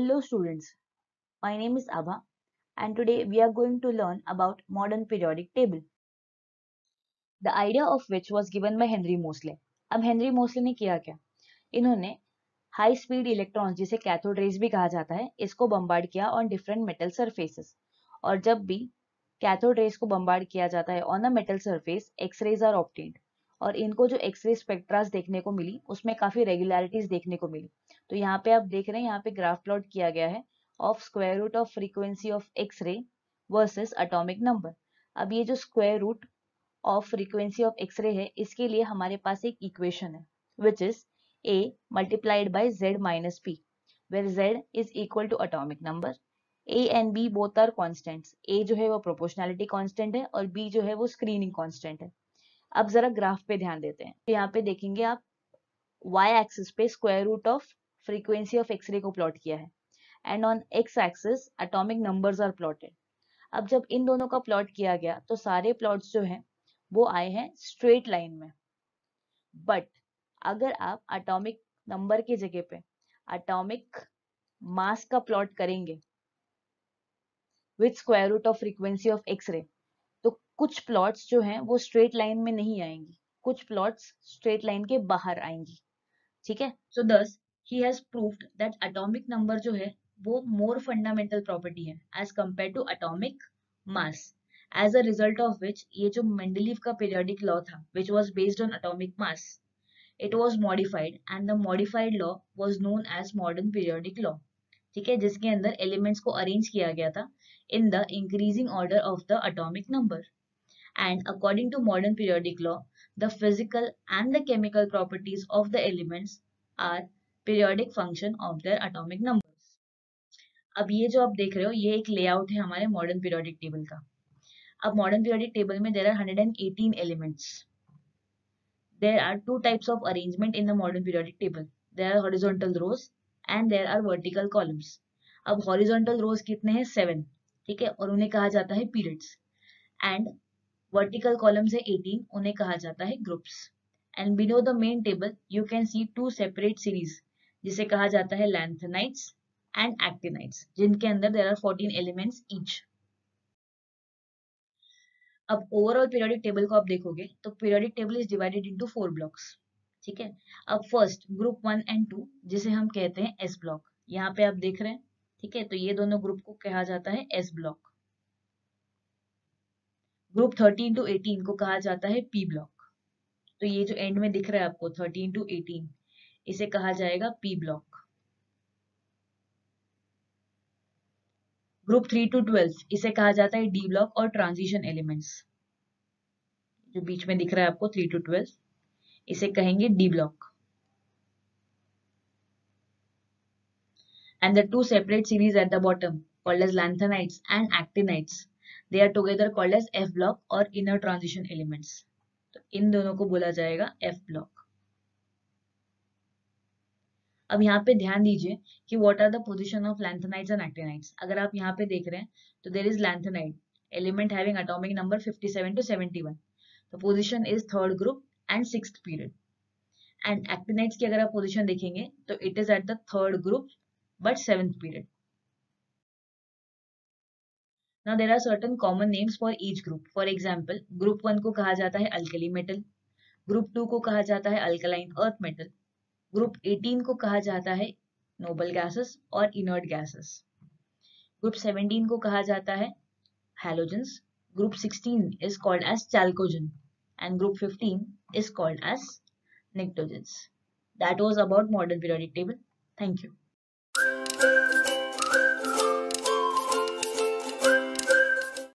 Hello students, my name is Abha and today we are going to learn about modern periodic table. The idea of which was given by Henry Moseley. अब Henry Moseley ने किया क्या? इन्होंने high speed electrons जिसे cathode rays भी कहा जाता है इसको bombard किया on different metal surfaces. और जब भी cathode rays को bombard किया जाता है on a metal surface, X rays are obtained. और इनको जो एक्सरे स्पेक्ट्रास देखने को मिली उसमें काफी रेगुलरिटीज देखने को मिली. तो यहाँ पे आप देख रहे हैं, यहाँ पे ग्राफ प्लॉट किया गया है of square root of frequency of X ray versus atomic number. अब ये जो square root of frequency of X ray है इसके लिए हमारे पास एक इक्वेशन है which is A multiplied by Z minus P where Z is equal to atomic number. A and B both are constants. A जो है वो प्रोपोर्शनैलिटी कॉन्स्टेंट है और बी जो है वो स्क्रीनिंग कॉन्स्टेंट है. अब जरा ग्राफ पे ध्यान देते हैं. तो यहाँ पे देखेंगे आप y एक्सिस पे square root of frequency of X ray को प्लॉट किया है and on x axis atomic numbers are plotted. अब जब इन दोनों का प्लॉट किया गया तो सारे प्लॉट्स जो हैं वो आए हैं स्ट्रेट लाइन में. बट अगर आप एटॉमिक नंबर की जगह पे एटॉमिक मास का प्लॉट करेंगे with square root of frequency of X ray तो कुछ प्लॉट्स जो हैं वो स्ट्रेट लाइन में नहीं आएंगी, कुछ प्लॉट्स स्ट्रेट लाइन के बाहर आएंगी. ठीक है. सो दस he has proved that atomic number जो है वो मोर फंडामेंटल प्रॉपर्टी है as compare to atomic mass. As a result of which ये जो मेंडलीव का पीरियडिक लॉ था which was based on atomic mass it was modified and the modified law was known as modern periodic law. ठीक है, जिसके अंदर elements को arrange किया गया था in the increasing order of the atomic number. And according to modern periodic law, the physical and the chemical properties of the elements are periodic function of their atomic numbers. अब ये जो आप देख रहे हो ये एक layout है हमारे modern periodic table का. अब modern periodic table में there are 118 elements. There are two types of arrangement in the modern periodic table. There are horizontal rows and there are vertical columns. अब horizontal rows कितने हैं? 7. ठीक है, और उन्हें कहा जाता है periods. एंड वर्टिकल कॉलम्स है 18, उन्हें कहा जाता है groups. And below the main table you can see two separate series जिसे कहा जाता है lanthanides एंड actinides, जिनके अंदर there are 14 एलिमेंट्स ईच. अब ओवरऑल पीरियोडिक टेबल को आप देखोगे तो periodic table is divided into 4 blocks. ठीक है. अब फर्स्ट ग्रुप 1 एंड 2 जिसे हम कहते हैं S ब्लॉक, यहाँ पे आप देख रहे हैं. ठीक है, तो ये दोनों ग्रुप को कहा जाता है S ब्लॉक. ग्रुप 13 टू 18 को कहा जाता है P ब्लॉक. तो ये जो एंड में दिख रहा है आपको 13 टू 18 इसे कहा जाएगा P ब्लॉक. ग्रुप 3 टू 12 इसे कहा जाता है D ब्लॉक और ट्रांजिशन एलिमेंट्स जो बीच में दिख रहा है आपको 3 टू 12 इसे कहेंगे D block. And the two separate series at the bottom called as lanthanides and actinides, they are together called as F block or inner transition elements. तो इन दोनों को बोला जाएगा F block. अब यहाँ पे ध्यान दीजिए कि what are the position of lanthanides and actinides. अगर आप यहाँ पे देख रहे हैं तो there is lanthanide element having atomic number 57 to 71. The position is third group and sixth period. And actinides की अगर आप position देखेंगे तो it is at the third group but 7th period. Now there are certain common names for each group. For example, group 1 को कहा जाता है alkali metal, group 2 को कहा जाता है alkaline earth metal, group 18 को कहा जाता है noble gases और inert gases, group 17 को कहा जाता है halogens, group 16 is called as chalcogen and group 15 is called as nictogens. That was about modern periodic table. Thank you.